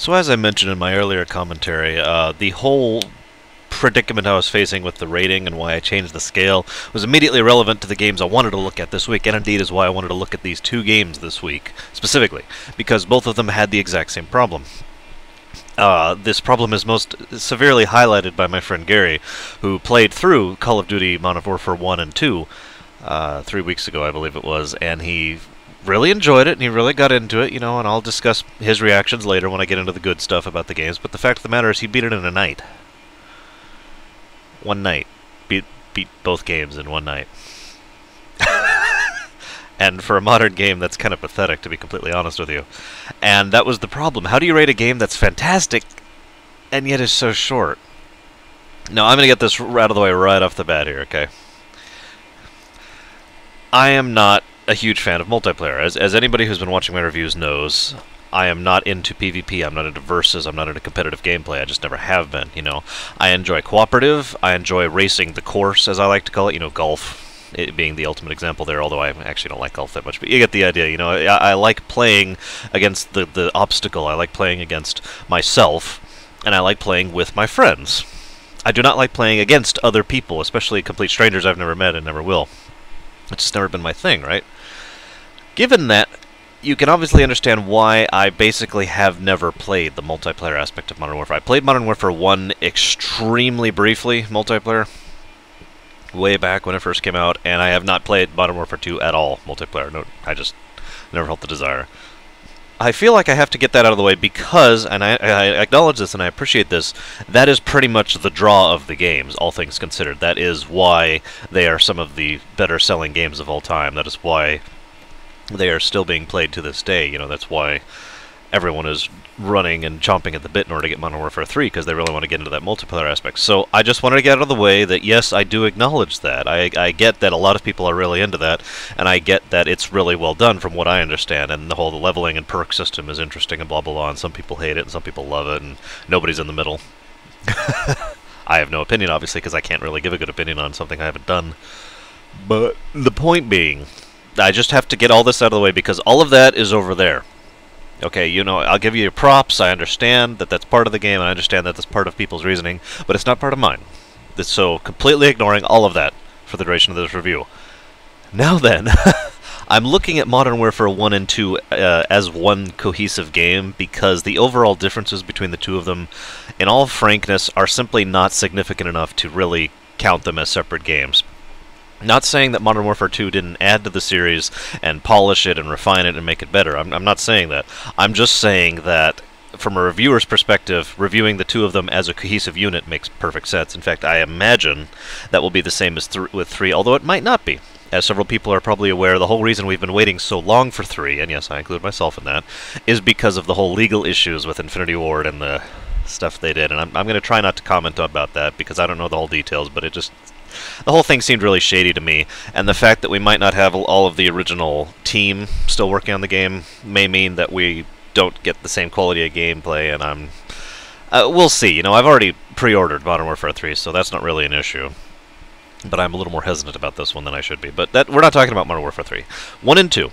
So as I mentioned in my earlier commentary, the whole predicament I was facing with the rating and why I changed the scale was immediately relevant to the games I wanted to look at this week, and indeed is why I wanted to look at these two games this week, specifically, because both of them had the exact same problem. This problem is most severely highlighted by my friend Gary, who played through Call of Duty Modern Warfare 1 and 2 3 weeks ago, I believe it was, and he really enjoyed it, and he really got into it, you know, and I'll discuss his reactions later when I get into the good stuff about the games, but the fact of the matter is he beat it in a night. One night. Beat both games in one night. And for a modern game, that's kind of pathetic, to be completely honest with you. And that was the problem. How do you rate a game that's fantastic, and yet is so short? Now, I'm going to get this out of the way right off the bat here, okay? I am not a huge fan of multiplayer. As anybody who's been watching my reviews knows, I am not into PvP, I'm not into versus, I'm not into competitive gameplay, I just never have been, you know. I enjoy cooperative, I enjoy racing the course, as I like to call it, you know, golf it being the ultimate example there, although I actually don't like golf that much, but you get the idea, you know. I like playing against the obstacle, I like playing against myself, and I like playing with my friends. I do not like playing against other people, especially complete strangers I've never met and never will. It's just never been my thing, right? Given that, you can obviously understand why I basically have never played the multiplayer aspect of Modern Warfare. I played Modern Warfare 1 extremely briefly, multiplayer, way back when it first came out, and I have not played Modern Warfare 2 at all, multiplayer. No, I just never felt the desire. I feel like I have to get that out of the way because, and I acknowledge this and I appreciate this, that is pretty much the draw of the games, all things considered. That is why they are some of the better-selling games of all time. That is why they are still being played to this day, you know, that's why everyone is running and chomping at the bit in order to get Modern Warfare 3, because they really want to get into that multiplayer aspect. So I just wanted to get out of the way that, yes, I do acknowledge that. I get that a lot of people are really into that, and I get that it's really well done from what I understand, and the whole leveling and perk system is interesting and blah, blah, blah, and some people hate it and some people love it, and nobody's in the middle. I have no opinion, obviously, because I can't really give a good opinion on something I haven't done. But the point being, I just have to get all this out of the way because all of that is over there. Okay, you know, I'll give you your props, I understand that that's part of the game, I understand that that's part of people's reasoning, but it's not part of mine. So, completely ignoring all of that for the duration of this review. Now then, I'm looking at Modern Warfare 1 and 2 as one cohesive game because the overall differences between the two of them, in all frankness, are simply not significant enough to really count them as separate games. Not saying that Modern Warfare 2 didn't add to the series and polish it and refine it and make it better. I'm not saying that. I'm just saying that from a reviewer's perspective, reviewing the two of them as a cohesive unit makes perfect sense. In fact, I imagine that will be the same as with 3, although it might not be. As several people are probably aware, the whole reason we've been waiting so long for 3, and yes, I include myself in that, is because of the whole legal issues with Infinity Ward and the stuff they did. And I'm going to try not to comment about that because I don't know the whole details, but it just... the whole thing seemed really shady to me, and the fact that we might not have all of the original team still working on the game may mean that we don't get the same quality of gameplay, and I'm... we'll see, you know, I've already pre-ordered Modern Warfare 3, so that's not really an issue. But I'm a little more hesitant about this one than I should be, but that we're not talking about Modern Warfare 3. 1 and 2.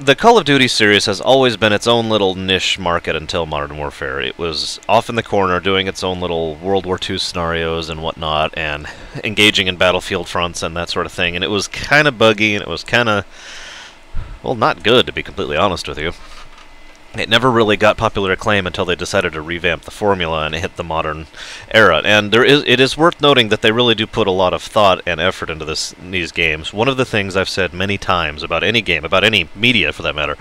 The Call of Duty series has always been its own little niche market until Modern Warfare. It was off in the corner doing its own little World War II scenarios and whatnot and engaging in battlefield fronts and that sort of thing. And it was kind of buggy and it was kind of, well, not good to be completely honest with you. It never really got popular acclaim until they decided to revamp the formula and hit the modern era. And it is worth noting that they really do put a lot of thought and effort into these games. One of the things I've said many times about any game, about any media for that matter,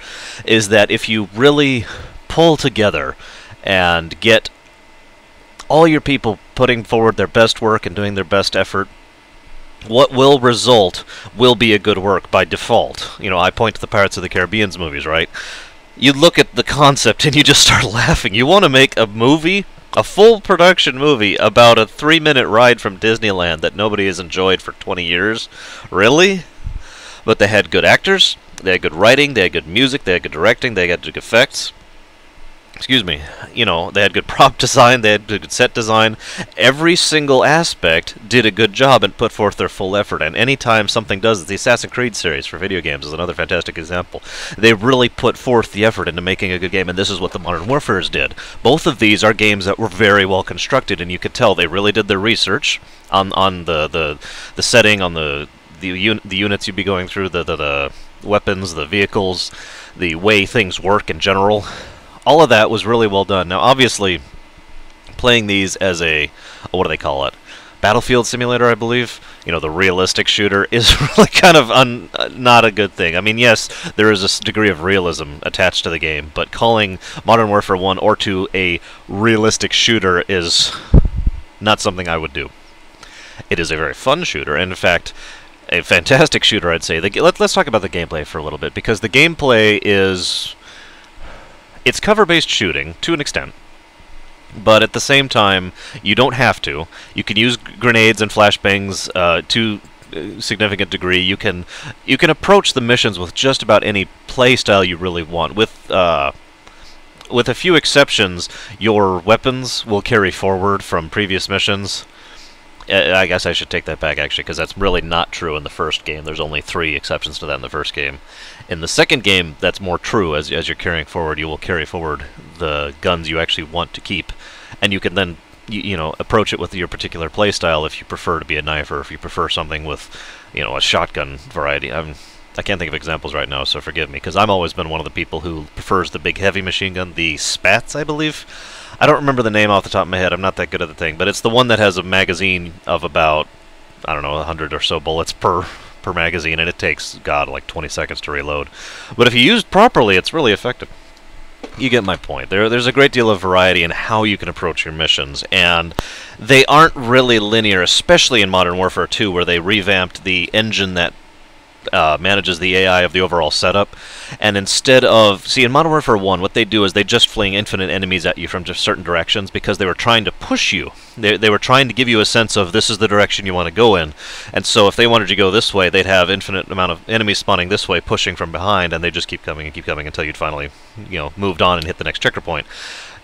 is that if you really pull together and get all your people putting forward their best work and doing their best effort, what will result will be a good work by default. You know, I point to the Pirates of the Caribbean movies, right? You look at the concept and you just start laughing. You want to make a movie, a full production movie, about a 3-minute ride from Disneyland that nobody has enjoyed for 20 years? Really? But they had good actors, they had good writing, they had good music, they had good directing, they had good effects. excuse me, you know, they had good prop design, they had good set design. Every single aspect did a good job and put forth their full effort. And anytime something does it, the Assassin's Creed series for video games is another fantastic example. They really put forth the effort into making a good game, and this is what the Modern Warfares did. Both of these are games that were very well constructed, and you could tell they really did their research on the setting, on the units you'd be going through, the weapons, the vehicles, the way things work in general. All of that was really well done. Now, obviously, playing these as a, what do they call it? Battlefield simulator, I believe. You know, the realistic shooter is really kind of not a good thing. I mean, yes, there is a degree of realism attached to the game, but calling Modern Warfare 1 or 2 a realistic shooter is not something I would do. It is a very fun shooter, and in fact, a fantastic shooter, I'd say. Let's talk about the gameplay for a little bit, because the gameplay is... It's cover-based shooting, to an extent, but at the same time, you don't have to. You can use grenades and flashbangs to a significant degree. You can approach the missions with just about any play style you really want. With a few exceptions, your weapons will carry forward from previous missions. I guess I should take that back, actually, because that's really not true in the first game. There's only 3 exceptions to that in the first game. In the second game, that's more true. As you're carrying forward, you will carry forward the guns you actually want to keep, and you can then, you know, approach it with your particular playstyle if you prefer to be a knife, or if you prefer something with, you know, a shotgun variety. I can't think of examples right now, so forgive me, because I've always been one of the people who prefers the big heavy machine gun, the Spats, I believe. I don't remember the name off the top of my head, I'm not that good at the thing, but it's the one that has a magazine of about, I don't know, 100 or so bullets per magazine, and it takes, God, like 20 seconds to reload. But if you used properly, it's really effective. You get my point. There's a great deal of variety in how you can approach your missions, and they aren't really linear, especially in Modern Warfare 2, where they revamped the engine that manages the AI of the overall setup, and instead of... See, in Modern Warfare 1, what they do is they just fling infinite enemies at you from just certain directions because they were trying to push you. They were trying to give you a sense of this is the direction you want to go in, and so if they wanted to go this way, they'd have infinite amount of enemies spawning this way, pushing from behind, and they'd just keep coming until you'd finally, you know, moved on and hit the next checkpoint.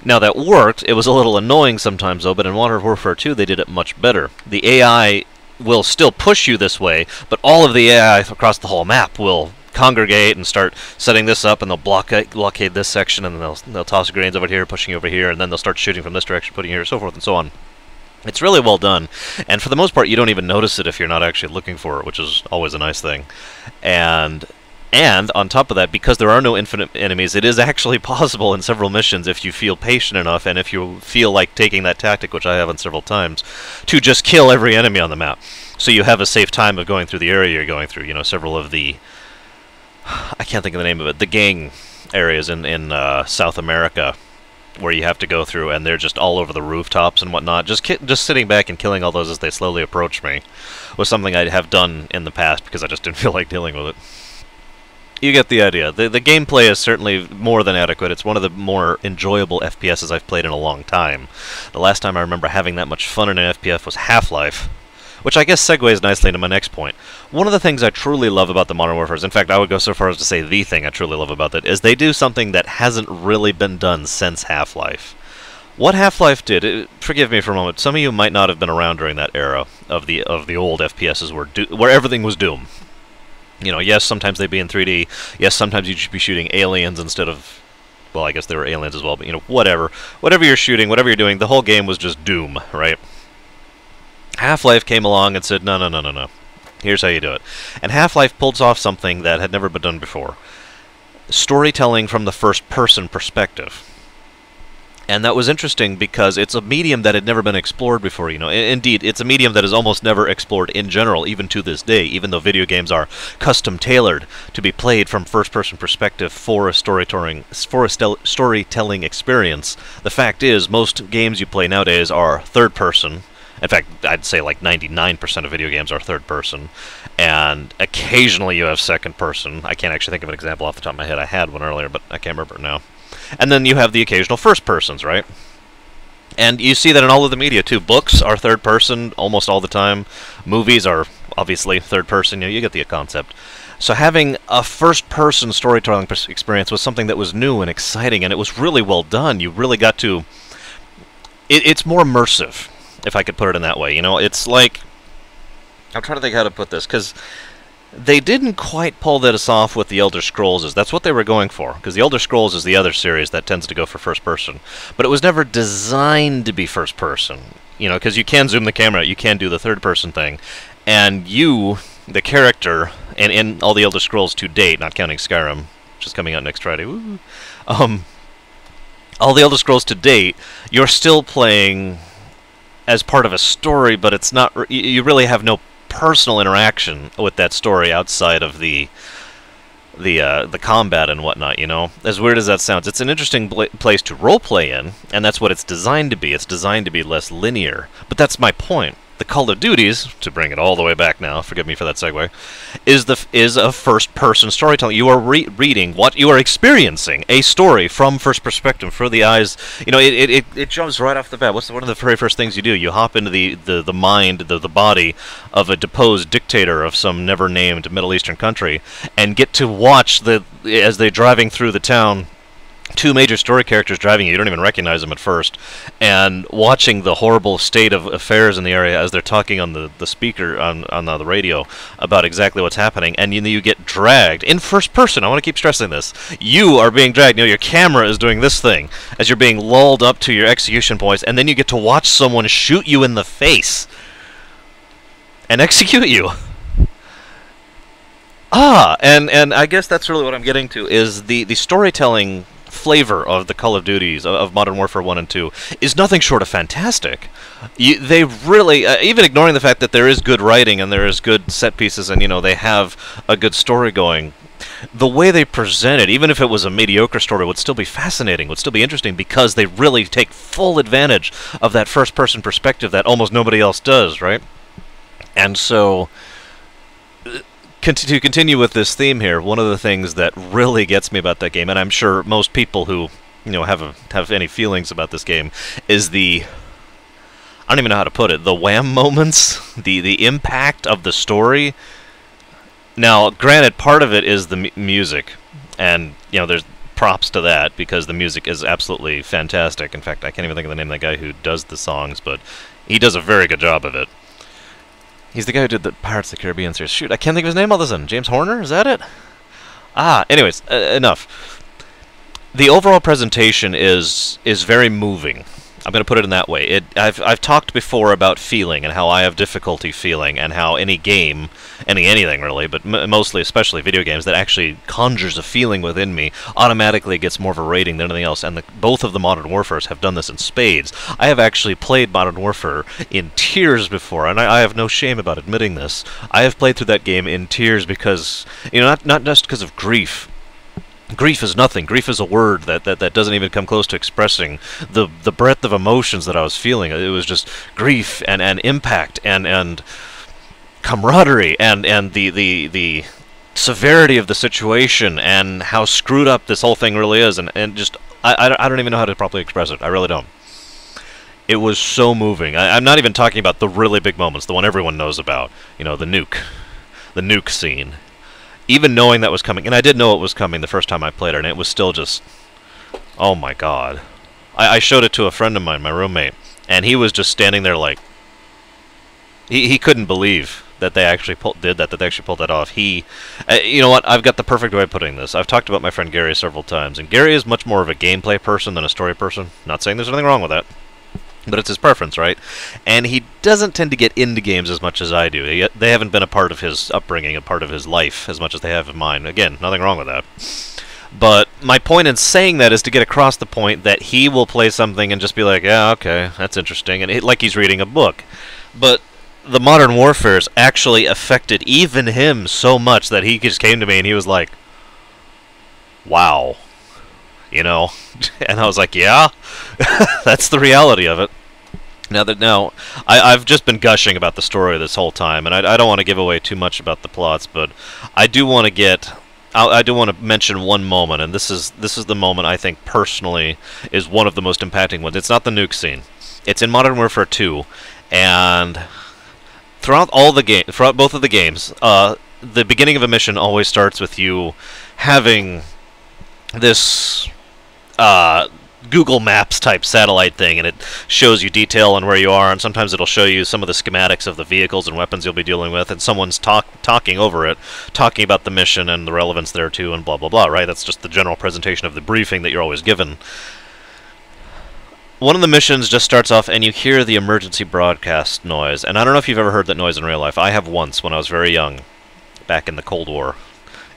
Now, that worked. It was a little annoying sometimes, though, but in Modern Warfare 2, they did it much better. The AI will still push you this way, but all of the AI across the whole map will congregate and start setting this up, and they'll blockade this section, and they'll toss grenades over here, pushing over here, and then they'll start shooting from this direction, putting here, so forth and so on. It's really well done, and for the most part, you don't even notice it if you're not actually looking for it, which is always a nice thing. And on top of that, because there are no infinite enemies, it is actually possible in several missions, if you feel patient enough and if you feel like taking that tactic, which I have on several times, to just kill every enemy on the map. So you have a safe time of going through the area you're going through. You know, several of the... I can't think of the name of it. The gang areas in South America, where you have to go through, and they're just all over the rooftops and whatnot. Just sitting back and killing all those as they slowly approach me was something I have done in the past because I just didn't feel like dealing with it. You get the idea. The gameplay is certainly more than adequate. It's one of the more enjoyable FPSs I've played in a long time. The last time I remember having that much fun in an FPS was Half-Life, which I guess segues nicely into my next point. One of the things I truly love about the Modern Warfare, in fact I would go so far as to say the thing I truly love about it, is they do something that hasn't really been done since Half-Life. What Half-Life did, forgive me for a moment, some of you might not have been around during that era of the old FPSs where everything was Doom. You know, yes, sometimes they'd be in 3D, yes, sometimes you'd be shooting aliens instead of... Well, I guess they were aliens as well, but, you know, whatever. Whatever you're shooting, whatever you're doing, the whole game was just Doom, right? Half-Life came along and said, no, no, no, no, no. Here's how you do it. And Half-Life pulled off something that had never been done before. Storytelling from the first-person perspective. And that was interesting because it's a medium that had never been explored before, you know. Indeed, it's a medium that is almost never explored in general, even to this day, even though video games are custom-tailored to be played from first-person perspective for a storytelling experience. The fact is, most games you play nowadays are third-person. In fact, I'd say like 99% of video games are third-person, and occasionally you have second-person. I can't actually think of an example off the top of my head. I had one earlier, but I can't remember it now. And then you have the occasional first persons, right? And you see that in all of the media, too. Books are third person almost all the time. Movies are obviously third person. You get the concept. So having a first-person storytelling experience was something that was new and exciting, and it was really well done. You really got to... It's more immersive, if I could put it in that way. You know, it's like... I'm trying to think how to put this, because they didn't quite pull this off with the Elder Scrolls. That's what they were going for, because the Elder Scrolls is the other series that tends to go for first-person. But it was never designed to be first-person, you know, because you can zoom the camera out, you can do the third-person thing, and you... the character, and in all the Elder Scrolls to date, not counting Skyrim, which is coming out next Friday, woo, all the Elder Scrolls to date, you're still playing as part of a story, but it's not, you really have no personal interaction with that story outside of the combat and whatnot, you know? As weird as that sounds, it's an interesting place to roleplay in, and that's what it's designed to be. It's designed to be less linear, but that's my point. The Call of Duties, to bring it all the way back now, forgive me for that segue, is a first-person storytelling. You are reading what you are experiencing, a story from first perspective, for the eyes. You know, it jumps right off the bat. What's one of the very first things you do? You hop into the mind, the body of a deposed dictator of some never-named Middle Eastern country, and get to watch as they're driving through the town. Two major story characters driving you don't even recognize them at first, and watching the horrible state of affairs in the area as they're talking on the speaker, on the radio, about exactly what's happening, and you get dragged, in first person, I want to keep stressing this, you are being dragged, you know, your camera is doing this thing, as you're being lulled up to your execution points, and then you get to watch someone shoot you in the face, and execute you. And I guess that's really what I'm getting to, is the storytelling flavor of the Call of Duties, of Modern Warfare 1 and 2, is nothing short of fantastic. They really, even ignoring the fact that there is good writing and there is good set pieces and, you know, they have a good story going, the way they present it, even if it was a mediocre story, would still be fascinating, would still be interesting, because they really take full advantage of that first-person perspective that almost nobody else does, right? And so... to continue with this theme here, one of the things that really gets me about that game, and I'm sure most people who, you know, have any feelings about this game, is the, I don't even know how to put it, the wham moments, the impact of the story. Now, granted, part of it is the music, and, you know, there's props to that, because the music is absolutely fantastic. In fact, I can't even think of the name of that guy who does the songs, but he does a very good job of it. He's the guy who did the Pirates of the Caribbean series. Shoot, I can't think of his name all of a sudden. James Horner? Is that it? Ah, anyways, enough. The overall presentation is very moving. I'm going to put it in that way. I've talked before about feeling and how I have difficulty feeling and how any game, anything really, but mostly, especially video games, that actually conjures a feeling within me automatically gets more of a rating than anything else, and both of the Modern Warfares have done this in spades. I have actually played Modern Warfare in tears before, and I have no shame about admitting this. I have played through that game in tears because, you know, not just because of grief. Grief is nothing. Grief is a word that doesn't even come close to expressing the breadth of emotions that I was feeling. It was just grief and impact and camaraderie and the severity of the situation and how screwed up this whole thing really is, and just I don't even know how to properly express it. I really don't. It was so moving. I'm not even talking about the really big moments, the one everyone knows about. You know, the nuke scene. Even knowing that was coming, and I did know it was coming the first time I played it, and it was still just, oh my god. I showed it to a friend of mine, my roommate, and he was just standing there like, he couldn't believe that they actually pulled that off. You know what, I've got the perfect way of putting this. I've talked about my friend Gary several times, and Gary is much more of a gameplay person than a story person. Not saying there's anything wrong with that. But it's his preference, right? And he doesn't tend to get into games as much as I do. They haven't been a part of his upbringing, a part of his life, as much as they have of mine. Again, nothing wrong with that. But my point in saying that is to get across the point that he will play something and just be like, yeah, okay, that's interesting, and like he's reading a book. But the Modern Warfare's actually affected even him so much that he just came to me and he was like, wow. You know, and I was like, yeah, that's the reality of it. Now, I've just been gushing about the story this whole time, and I don't want to give away too much about the plots, but I do want to mention one moment, and this is the moment I think personally is one of the most impacting ones. It's not the nuke scene. It's in Modern Warfare 2, and throughout both of the games, the beginning of a mission always starts with you having this Google Maps type satellite thing, and it shows you detail on where you are, and sometimes it'll show you some of the schematics of the vehicles and weapons you'll be dealing with, and someone's talking over it, talking about the mission and the relevance thereto, and blah blah blah, right? That's just the general presentation of the briefing that you're always given. One of the missions just starts off and you hear the emergency broadcast noise, and I don't know if you've ever heard that noise in real life. I have once when I was very young, back in the Cold War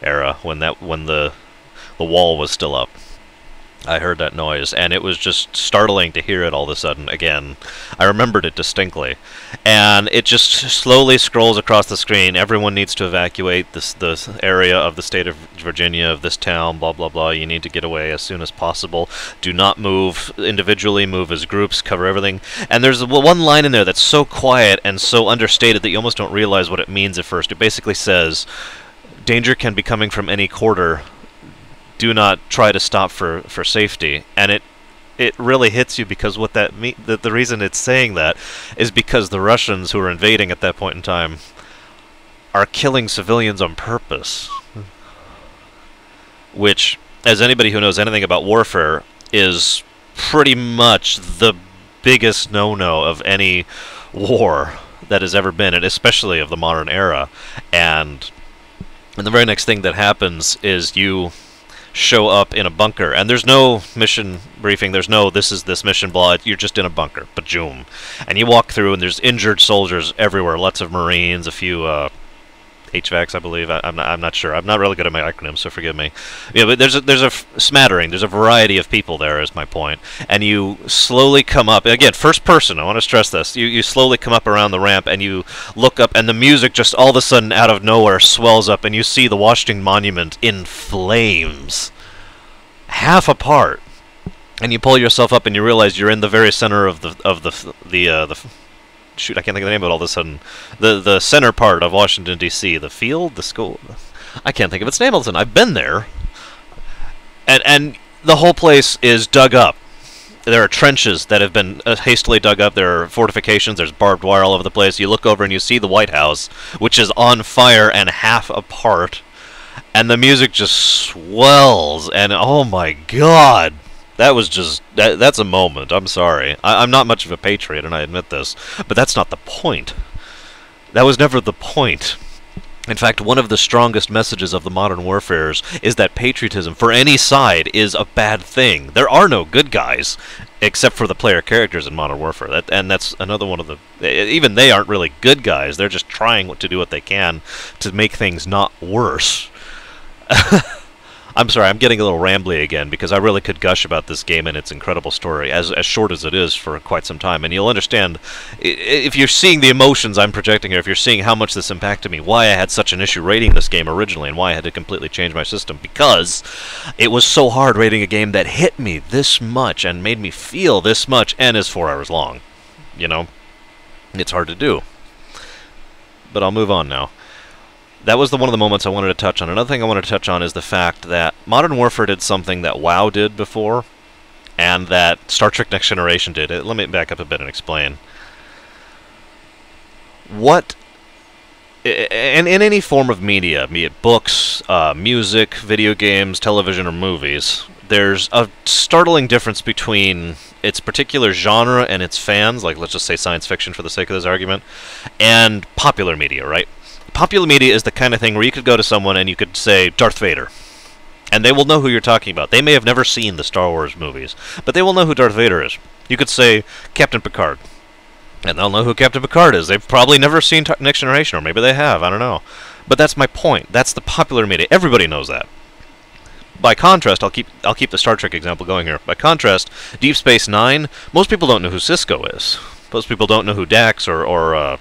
era, when the wall was still up. I heard that noise, and it was just startling to hear it all of a sudden again. I remembered it distinctly. And it just slowly scrolls across the screen. Everyone needs to evacuate this area of the state of Virginia, of this town, blah, blah, blah. You need to get away as soon as possible. Do not move individually. Move as groups. Cover everything. And there's one line in there that's so quiet and so understated that you almost don't realize what it means at first. It basically says, danger can be coming from any quarter. Do not try to stop for safety. And it really hits you, because what that the reason it's saying that is because the Russians, who are invading at that point in time, are killing civilians on purpose, which, as anybody who knows anything about warfare, is pretty much the biggest no-no of any war that has ever been, and especially of the modern era. And the very next thing that happens is you show up in a bunker, and there's no mission briefing, there's no this is this mission blah, you're just in a bunker, ba-joom. And you walk through and there's injured soldiers everywhere, lots of Marines, a few HVACs, I believe. I'm not sure. I'm not really good at my acronyms, so forgive me. Yeah, but there's a smattering, there's a variety of people there, is my point. And you slowly come up, and again, first person, I want to stress this, you slowly come up around the ramp, and you look up, and the music just all of a sudden out of nowhere swells up, and you see the Washington Monument in flames, half apart, and you pull yourself up, and you realize you're in the very center of the shoot, I can't think of the name of it all of a sudden. The center part of Washington, D.C., the field, the school. I can't think of its name all of a sudden. I've been there. And the whole place is dug up. There are trenches that have been hastily dug up. There are fortifications. There's barbed wire all over the place. You look over and you see the White House, which is on fire and half apart. And the music just swells. And oh my God. That was just... That's a moment. I'm sorry. I'm not much of a patriot, and I admit this. But that's not the point. That was never the point. In fact, one of the strongest messages of the modern warfares is that patriotism, for any side, is a bad thing. There are no good guys, except for the player characters in Modern Warfare. And that's another one of the... Even they aren't really good guys. They're just trying to do what they can to make things not worse. I'm sorry, I'm getting a little rambly again, because I really could gush about this game and its incredible story, as short as it is, for quite some time. And you'll understand, if you're seeing the emotions I'm projecting here, if you're seeing how much this impacted me, why I had such an issue rating this game originally, and why I had to completely change my system, because it was so hard rating a game that hit me this much and made me feel this much and is 4 hours long. You know? It's hard to do. But I'll move on now. That was one of the moments I wanted to touch on. Another thing I wanted to touch on is the fact that Modern Warfare did something that WoW did before, and that Star Trek Next Generation did. Let me back up a bit and explain. What... And in any form of media, be it books, music, video games, television, or movies, there's a startling difference between its particular genre and its fans, like let's just say science fiction for the sake of this argument, and popular media, right? Popular media is the kind of thing where you could go to someone and you could say, Darth Vader. And they will know who you're talking about. They may have never seen the Star Wars movies, but they will know who Darth Vader is. You could say, Captain Picard. And they'll know who Captain Picard is. They've probably never seen Next Generation, or maybe they have, I don't know. But that's my point. That's the popular media. Everybody knows that. By contrast, I'll keep the Star Trek example going here. By contrast, Deep Space Nine, most people don't know who Sisko is. Most people don't know who Dax or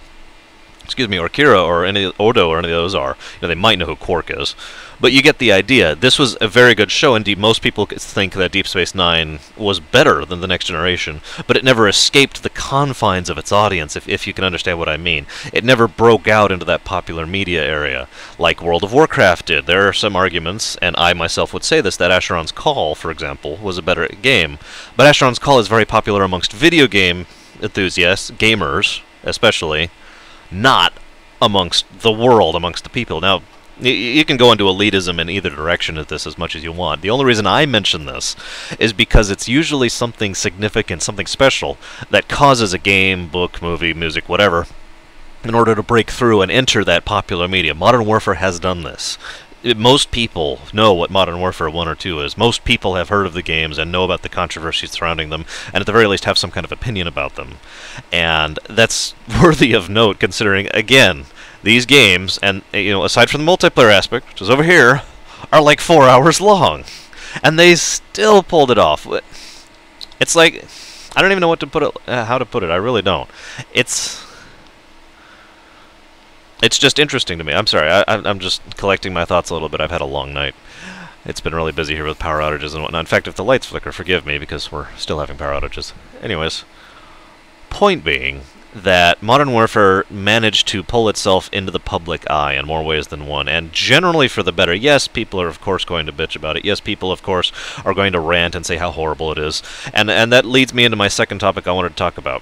Kira or any Odo or any of those are. You know, they might know who Quark is, but you get the idea. This was a very good show. Indeed, most people think that Deep Space Nine was better than The Next Generation, but it never escaped the confines of its audience, if you can understand what I mean. It never broke out into that popular media area, like World of Warcraft did. There are some arguments, and I myself would say this, that Asheron's Call, for example, was a better game. But Asheron's Call is very popular amongst video game enthusiasts, gamers especially, not amongst the world, amongst the people. Now, You can go into elitism in either direction at this as much as you want. The only reason I mention this is because it's usually something significant, something special, that causes a game, book, movie, music, whatever, in order to break through and enter that popular media. Modern Warfare has done this. Most people know what Modern Warfare 1 or 2 is. Most people have heard of the games and know about the controversies surrounding them, and at the very least have some kind of opinion about them. And that's worthy of note considering, again, these games, and you know, aside from the multiplayer aspect, which is over here, are like 4 hours long. And they still pulled it off. It's like, I don't even know what to put it, how to put it, I really don't. It's just interesting to me. I'm sorry, I'm just collecting my thoughts a little bit. I've had a long night. It's been really busy here with power outages and whatnot. In fact, if the lights flicker, forgive me, because we're still having power outages. Anyways, point being that Modern Warfare managed to pull itself into the public eye in more ways than one, and generally for the better. Yes, people are of course going to bitch about it. Yes, people of course are going to rant and say how horrible it is. And that leads me into my second topic I wanted to talk about.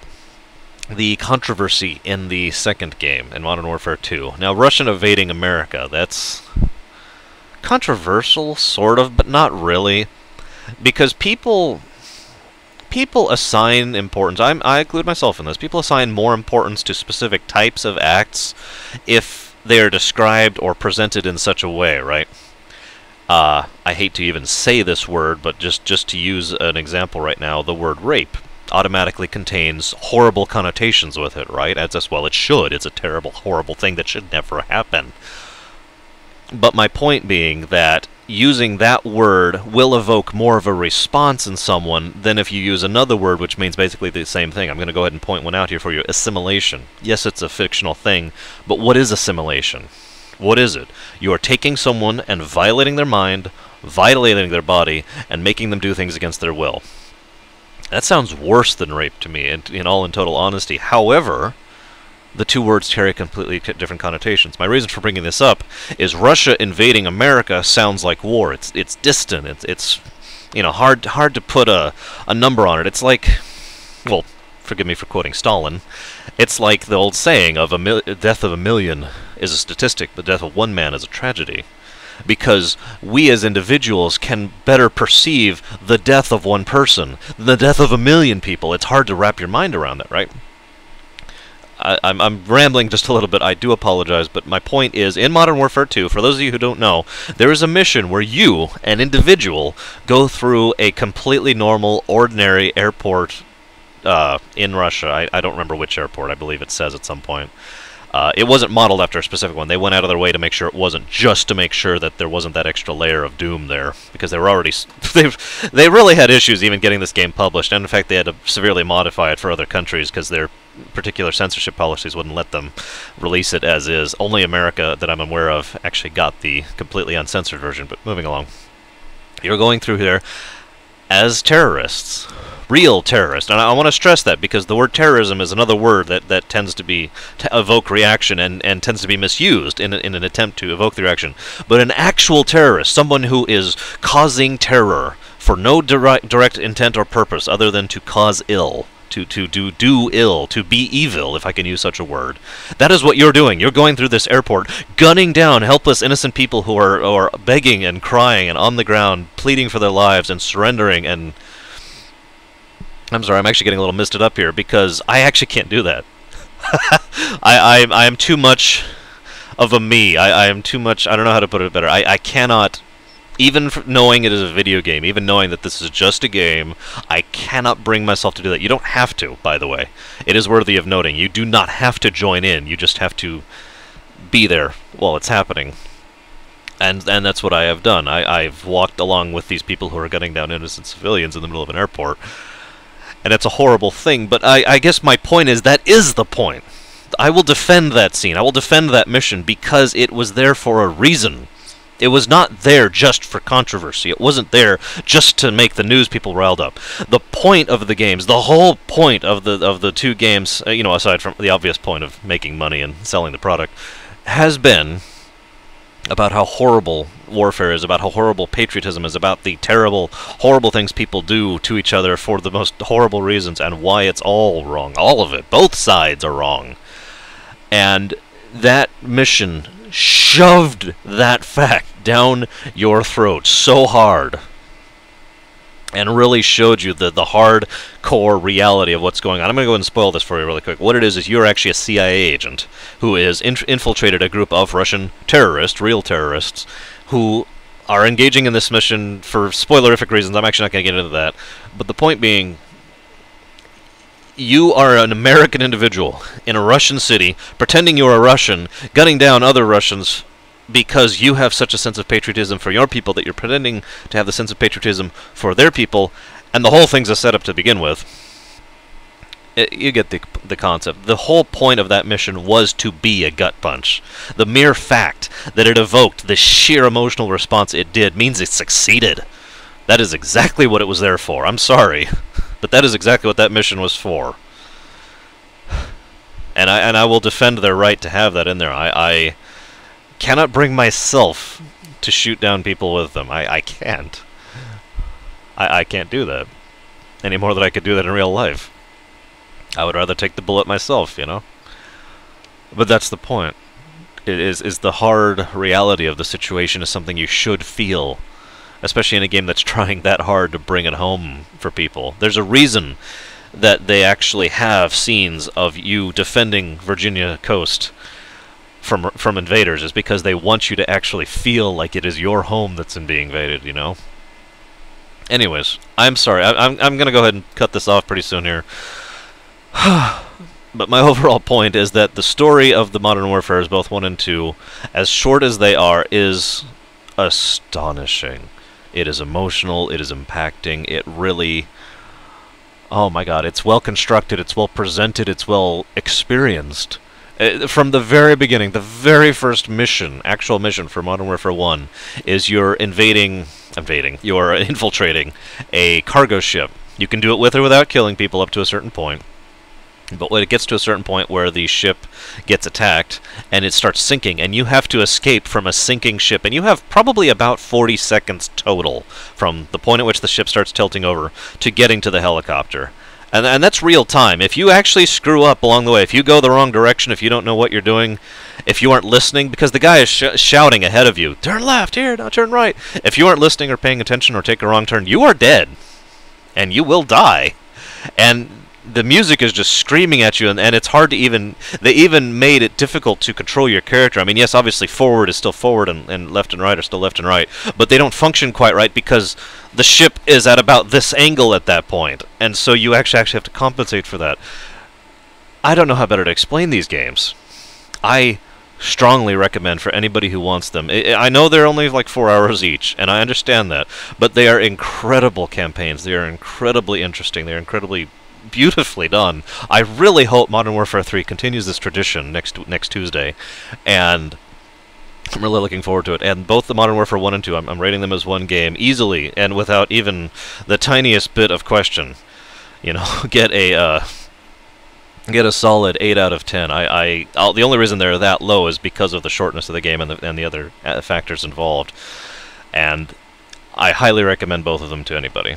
The controversy in the second game, in Modern Warfare 2. Now, Russian invading America, that's controversial, sort of, but not really. Because people assign importance, I include myself in this, people assign more importance to specific types of acts if they are described or presented in such a way, right? I hate to even say this word, but just to use an example right now, the word rape automatically contains horrible connotations with it, right? As well it should. It's a terrible, horrible thing that should never happen. But my point being that using that word will evoke more of a response in someone than if you use another word, which means basically the same thing. I'm going to go ahead and point one out here for you. Assimilation. Yes, it's a fictional thing, but what is assimilation? What is it? You are taking someone and violating their mind, violating their body, and making them do things against their will. That sounds worse than rape to me, in total honesty. However, the two words carry completely different connotations. My reason for bringing this up is Russia invading America sounds like war. It's distant. It's you know, hard to put a number on it. It's like, well, forgive me for quoting Stalin. It's like the old saying of death of a million is a statistic, but death of one man is a tragedy. Because we as individuals can better perceive the death of one person, the death of a million people. It's hard to wrap your mind around that, right? I'm rambling just a little bit, I do apologize, but my point is, in Modern Warfare 2, for those of you who don't know, there is a mission where you, an individual, go through a completely normal, ordinary airport in Russia. I don't remember which airport, I believe it says at some point. It wasn't modeled after a specific one. They went out of their way to make sure it wasn't, just to make sure that there wasn't that extra layer of doom there, because they were already they really had issues even getting this game published, and in fact they had to severely modify it for other countries because their particular censorship policies wouldn't let them release it as is. Only America, that I'm aware of, actually got the completely uncensored version. But moving along, you're going through here as terrorists. Real terrorist, and I want to stress that because the word terrorism is another word that tends to be evoke reaction and tends to be misused in an attempt to evoke the reaction. But an actual terrorist, someone who is causing terror for no direct intent or purpose other than to cause ill, to do ill, to be evil, if I can use such a word. That is what you're doing. You're going through this airport, gunning down helpless innocent people who are begging and crying and on the ground pleading for their lives and surrendering and. I'm sorry, I'm actually getting a little misted up here because I actually can't do that. I am too much of a me. I am too much, I don't know how to put it better. I cannot, even knowing it is a video game, even knowing that this is just a game, I cannot bring myself to do that. You don't have to, by the way. It is worthy of noting. You do not have to join in. You just have to be there while it's happening. And that's what I have done. I've walked along with these people who are gunning down innocent civilians in the middle of an airport. And it's a horrible thing, but I guess my point is that is the point. I will defend that scene. I will defend that mission because it was there for a reason. It was not there just for controversy. It wasn't there just to make the news people riled up. The point of the games, the whole point of the two games, you know, aside from the obvious point of making money and selling the product, has been about how horrible warfare is, about how horrible patriotism is, about the terrible, horrible things people do to each other for the most horrible reasons, and why it's all wrong. All of it. Both sides are wrong. And that mission shoved that fact down your throat so hard and really showed you the hardcore reality of what's going on. I'm going to go ahead and spoil this for you really quick. What it is you're actually a CIA agent who has infiltrated a group of Russian terrorists, real terrorists, who are engaging in this mission for spoilerific reasons. I'm actually not going to get into that. But the point being, you are an American individual in a Russian city, pretending you're a Russian, gunning down other Russians because you have such a sense of patriotism for your people that you're pretending to have the sense of patriotism for their people, and the whole thing's a setup to begin with. You get the concept. The whole point of that mission was to be a gut punch. The mere fact that it evoked the sheer emotional response it did means it succeeded. That is exactly what it was there for. I'm sorry, but that is exactly what that mission was for. And I will defend their right to have that in there. I cannot bring myself to shoot down people with them. I can't. I can't do that any more than I could do that in real life. I would rather take the bullet myself, you know? But that's the point. It is the hard reality of the situation is something you should feel, especially in a game that's trying that hard to bring it home for people. There's a reason that they actually have scenes of you defending Virginia coast from invaders, is because they want you to actually feel like it is your home that's being invaded, you know? Anyways, I'm sorry. I'm going to go ahead and cut this off pretty soon here. But my overall point is that the story of the Modern Warfares, both 1 and 2, as short as they are, is astonishing. It is emotional, it is impacting, it really... Oh my god, it's well constructed, it's well presented, it's well experienced. From the very beginning, the very first mission, actual mission for Modern Warfare 1, is you're you're infiltrating a cargo ship. You can do it with or without killing people up to a certain point. But when it gets to a certain point where the ship gets attacked and it starts sinking, and you have to escape from a sinking ship, and you have probably about 40 seconds total from the point at which the ship starts tilting over to getting to the helicopter. And that's real time. If you actually screw up along the way, if you go the wrong direction, if you don't know what you're doing, if you aren't listening, because the guy is shouting ahead of you, turn left, here, now turn right. If you aren't listening or paying attention or take a wrong turn, you are dead. And you will die. And the music is just screaming at you, and it's hard to even... They even made it difficult to control your character. I mean, yes, obviously forward is still forward, and left and right are still left and right, but they don't function quite right because the ship is at about this angle at that point, and so you actually have to compensate for that. I don't know how better to explain these games. I strongly recommend for anybody who wants them. I know they're only like 4 hours each, and I understand that, but they are incredible campaigns. They are incredibly interesting. They are incredibly... beautifully done. I really hope Modern Warfare 3 continues this tradition next Tuesday, and I'm really looking forward to it. And both the Modern Warfare 1 and 2, I'm rating them as one game easily and without even the tiniest bit of question. You know, get a solid 8 out of 10. The only reason they're that low is because of the shortness of the game and the other factors involved. And I highly recommend both of them to anybody.